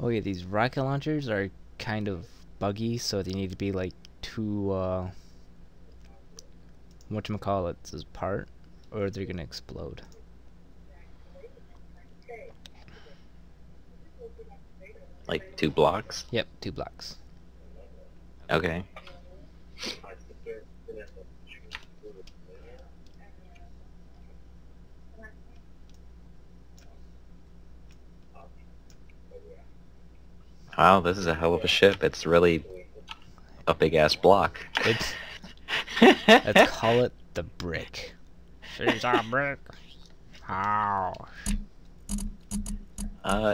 Oh yeah, these rocket launchers are kind of buggy, so they need to be like two, whatchamacallits apart, or they're gonna explode. Like 2 blocks? Yep, 2 blocks. Okay. Wow, this is a hell of a ship. It's really a big-ass block. It's, let's call it the brick. She's a brick house.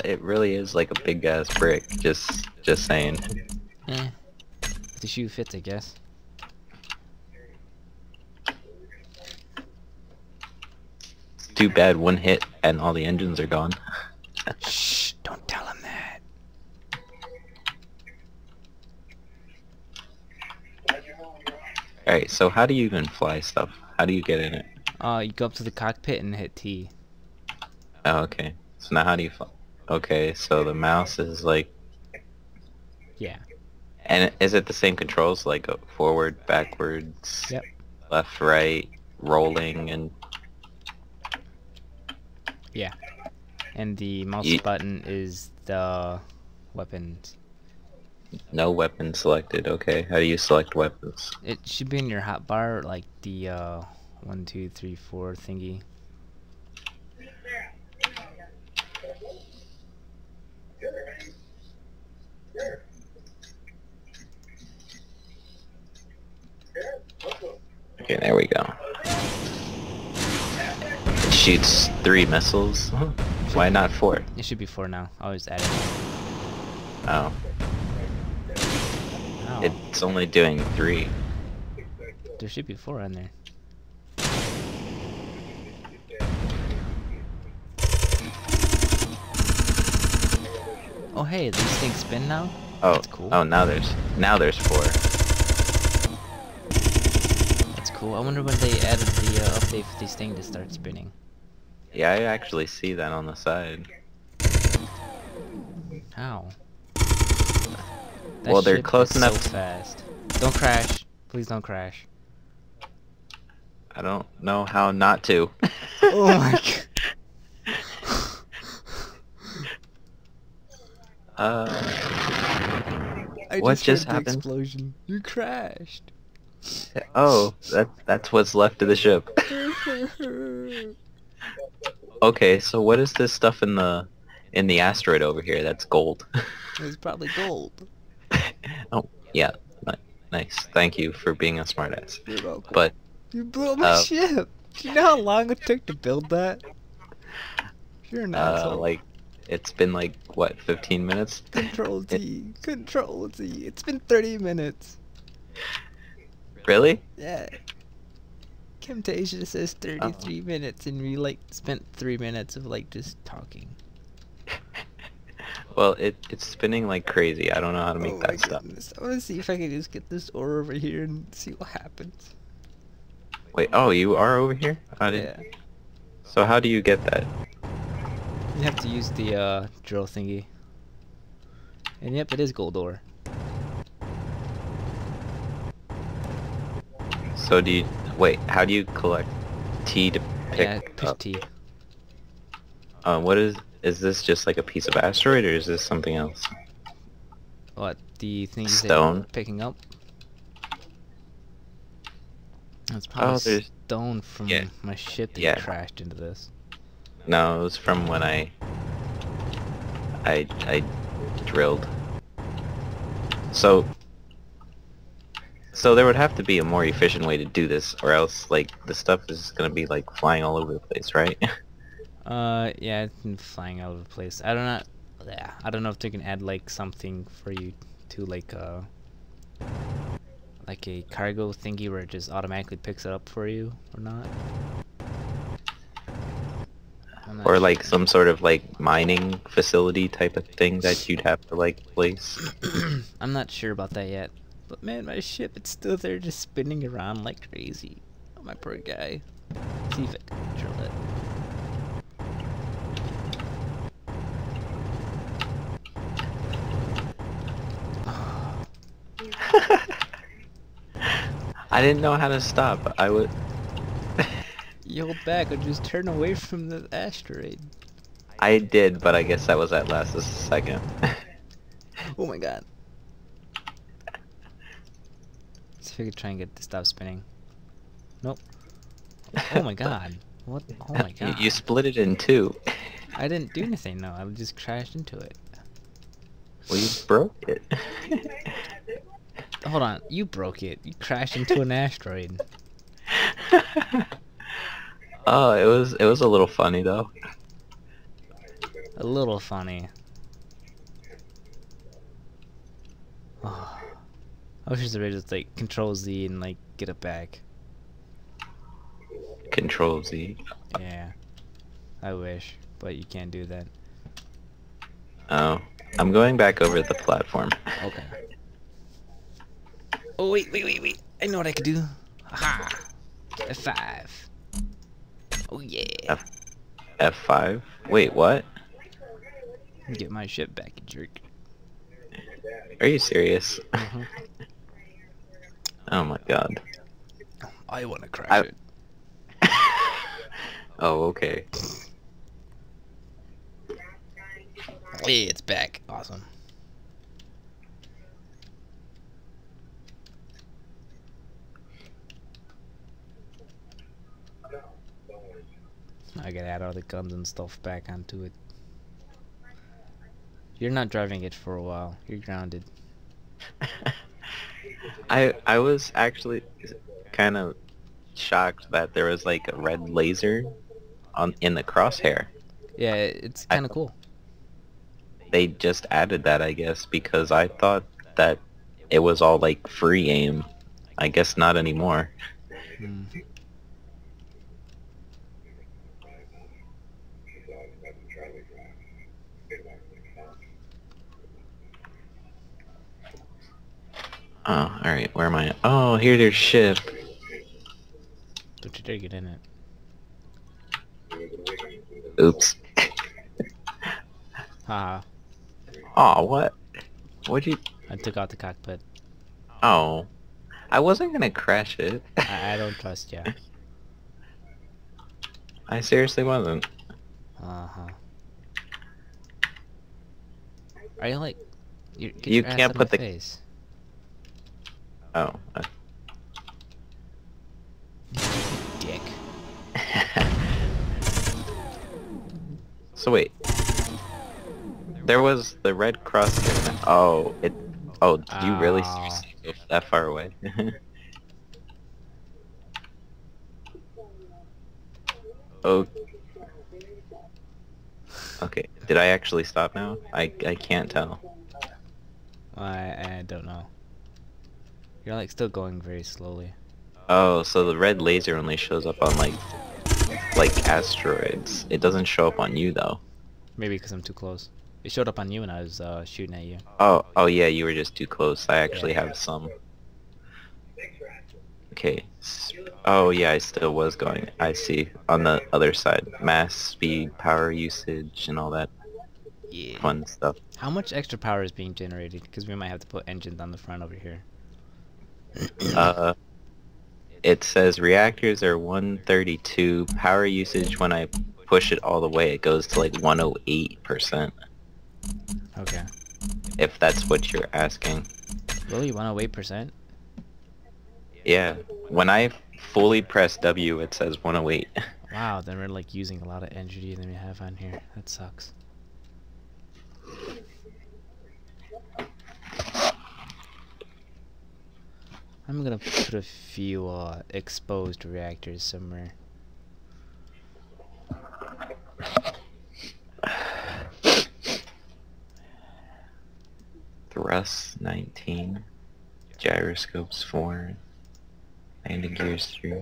It really is like a big-ass brick. Just saying. Yeah. The shoe fits, I guess. Too bad one hit and all the engines are gone. Shh! Don't tell him that. Alright, so how do you even fly stuff? How do you get in it? You go up to the cockpit and hit T. Oh, okay. So now how do you fly? Okay, so the mouse is like... Yeah. And is it the same controls, like forward, backwards, yep, left, right, rolling, and... Yeah. And the mouse button is the weapons. No weapon selected. Okay, how do you select weapons? It should be in your hotbar, like the 1, 2, 3, 4 thingy. Okay, there we go. It shoots 3 missiles. Why not 4? It should be 4 now. I always add it. Oh. It's only doing 3. There should be 4 on there. Oh hey, these things spin now? Oh, that's cool. Oh, now there's 4. That's cool. I wonder when they added the update for these things to start spinning. Yeah, I actually see that on the side. How? That well, they're close enough. So fast. Don't crash. Please don't crash. I don't know how not to. Oh my god. What just happened? Explosion. You crashed. Oh, that's what's left of the ship. Okay, so what is this stuff in the asteroid over here? That's gold. It's probably gold. Oh, yeah, nice. Thank you for being a smartass. You're welcome. But you blew my ship. Do you know how long it took to build that? You're an asshole. Like, it's been like what, 15 minutes? Control D. Control Z. It's been 30 minutes. Really? Yeah. Camtasia says 33 minutes, and we like spent 3 minutes of like just talking. Well, it's spinning like crazy. I don't know how to make that stuff. I want to see if I can just get this ore over here and see what happens. Wait, oh, you are over here? Yeah. So how do you get that? You have to use the drill thingy. And yep, it is gold ore. So do you... Wait, how do you collect T to pick up? T. What is... Is this just like a piece of asteroid, or is this something else? What, the thing you're picking up? That's probably stone from my ship that crashed into this. No, it was from when I drilled. So there would have to be a more efficient way to do this, or else like the stuff is gonna be like flying all over the place, right? Yeah, it's been flying all over the place. I don't know if they can add like something for you to like like a cargo thingy where it just automatically picks it up for you or not. Or like some sort of like mining facility type of thing that you'd have to like place. I'm not sure about that yet. But man, my ship, it's still there just spinning around like crazy. Oh, my poor guy. Let's see if I can control it. I didn't know how to stop. I would... You hold back or just turn away from the asteroid. I did, but I guess that was at last a second. Oh my god. Let's see if we could try and get to stop spinning. Nope. Oh my god. What? Oh my god. You split it in two. I didn't do anything, no. I just crashed into it. Well, you broke it. Hold on. You broke it. You crashed into an asteroid. Oh, it was a little funny though. A little funny. Oh. I wish the radio just like Control Z and like get it back. Control Z. Yeah, I wish, but you can't do that. Oh, I'm going back over the platform. Okay. Oh wait, wait, wait, wait! I know what I could do. Aha! F5. Oh yeah. F5? Wait, what? Get my ship back, you jerk. Are you serious? Uh-huh. Oh my god. I wanna crash it. Oh, okay. Hey, it's back. Awesome. I gotta add all the guns and stuff back onto it. You're not driving it for a while. You're grounded. I was actually kind of shocked that there was like a red laser in the crosshair. Yeah, it's kind of cool. They just added that, I guess, because I thought that it was all like free aim. I guess not anymore. Mm. Oh, alright, where am I? Oh, here there's ship. Don't you dare get in it. Oops. Haha. Aw, oh, what? What'd you... I took out the cockpit. Oh. I wasn't gonna crash it. I don't trust ya. I seriously wasn't. Uh-huh. Are you like... You can't put the... Face. Oh. Dick. So wait. There was the red cross. Oh, it. Oh, did you really seriously go that far away? Oh. Okay. Did I actually stop now? I can't tell. I don't know. You're like still going very slowly. Oh, so the red laser only shows up on like asteroids. It doesn't show up on you though. Maybe because I'm too close. It showed up on you and I was shooting at you. Oh yeah, you were just too close. I actually have some. Okay. Oh yeah, I still was going. I see. On the other side, mass, speed, power usage, and all that fun stuff. How much extra power is being generated? Because we might have to put engines on the front over here. It says reactors are 132. Power usage, when I push it all the way, it goes to like 108%. Okay. If that's what you're asking. Really, 108%? Yeah. When I fully press W, it says 108. Wow, then we're like using a lot of energy than we have on here. That sucks. I'm gonna put a few exposed reactors somewhere. Thrust 19. gyroscopes for landing gears 3,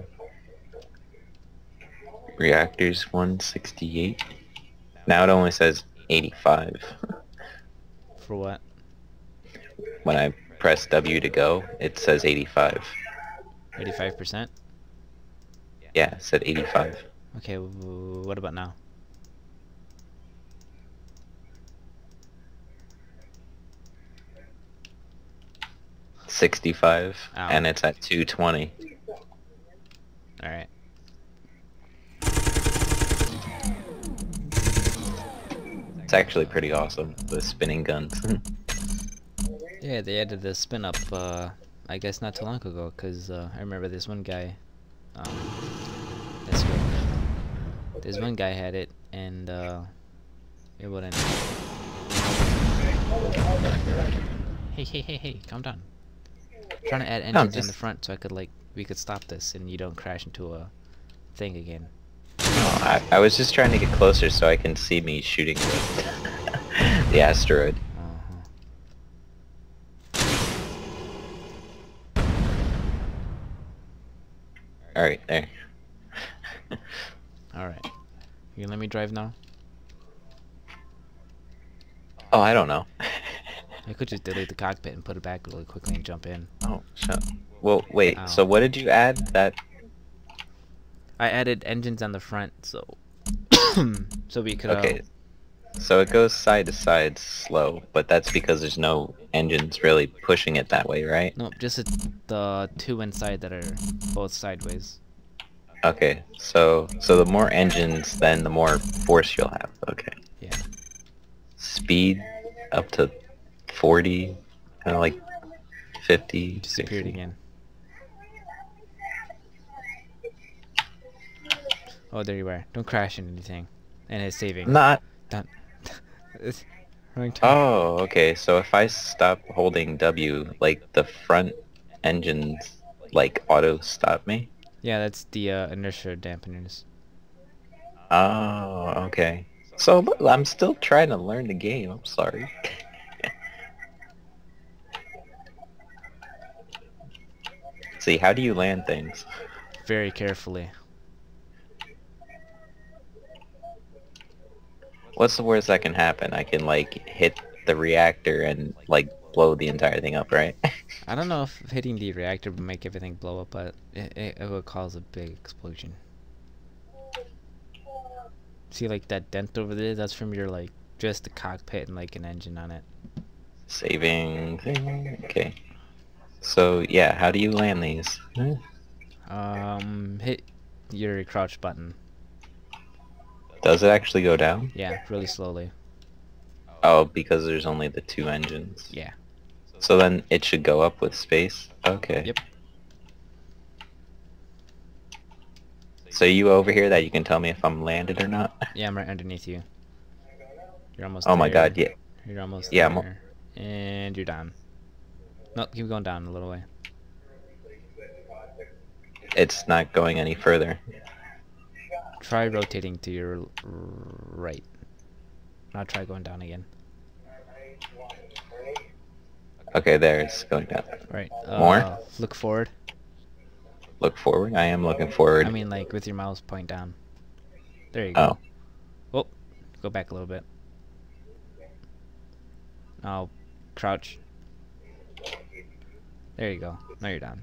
reactors 168. Now it only says 85. For what? When I press W to go, it says 85. 85%? Yeah, it said 85. Okay, what about now? $65, and it's at 220. All right. It's actually pretty awesome, the spinning guns. Yeah, they added the spin up, I guess not too long ago, because I remember this one guy. That's good. This one guy had it, and it wouldn't. Hey, calm down. Trying to add engines on the front so I could we could stop this and you don't crash into a thing again. No, I was just trying to get closer so I can see me shooting the asteroid. All right, there. All right, you gonna let me drive now? Oh, I don't know. I could just delete the cockpit and put it back really quickly and jump in. Oh, well, wait. Ow. So what did you add? That I added engines on the front, so we could. Okay. So it goes side to side slow, but that's because there's no engines really pushing it that way, right? No, just the two inside that are both sideways. Okay. So the more engines, then the more force you'll have. Okay. Yeah. Speed up to 40, kind of like 50. You disappeared 60. Again. Oh, there you are. Don't crash into anything. And it's saving. Not. Done. Oh, okay. So if I stop holding W, like the front engines, like auto stop me. Yeah, that's the inertia dampeners. Oh, okay. So I'm still trying to learn the game. I'm sorry. See, how do you land things? Very carefully. What's the worst that can happen? I can, like, hit the reactor and, like, blow the entire thing up, right? I don't know if hitting the reactor would make everything blow up, but it would cause a big explosion. See, like, that dent over there? That's from your, like, just the cockpit and, like, an engine on it. Saving thing. Okay. So yeah, how do you land these? Hit your crouch button. Does it actually go down? Yeah, really slowly. Oh, because there's only the two engines. Yeah. So then it should go up with space. Okay. Yep. So you over here that you can tell me if I'm landed or not? Yeah, I'm right underneath you. You're almost. Oh my God! Yeah. You're almost. Yeah. There. And you're down. No, keep going down a little way. It's not going any further. Try rotating to your right. Now try going down again. Okay, there, it's going down. Right. More? Look forward. Look forward? I am looking forward. I mean, like, with your mouse point down. There you go. Oh. Oh, go back a little bit. Now, crouch. There you go. Now you're down.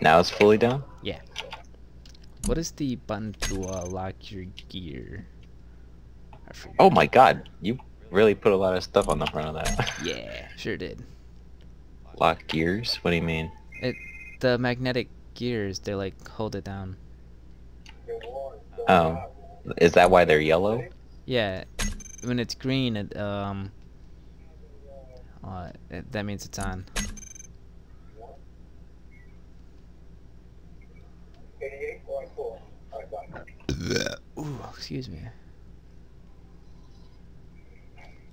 Now it's fully down? Yeah. What is the button to lock your gear? I forget. Oh my God! You really put a lot of stuff on the front of that. Yeah, sure did. Lock gears? What do you mean? The magnetic gears, they like hold it down. Oh. Is that why they're yellow? Yeah. When it's green, it, that means it's on. Ooh, excuse me.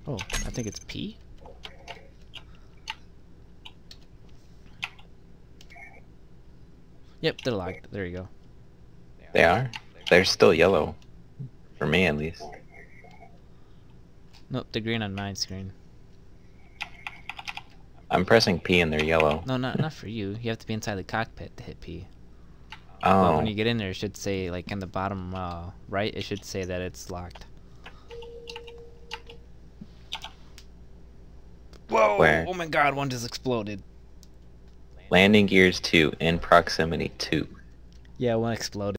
Oh, I think it's P. Yep, they're locked. There you go. They are? They're still yellow. For me, at least. Nope, they're green on my screen. I'm pressing P and they're yellow. No, not for you. You have to be inside the cockpit to hit P. Oh. But when you get in there, it should say, like, in the bottom right, it should say that it's locked. Whoa! Where? Oh my god, one just exploded. Landing gears 2, in proximity 2. Yeah, one exploded.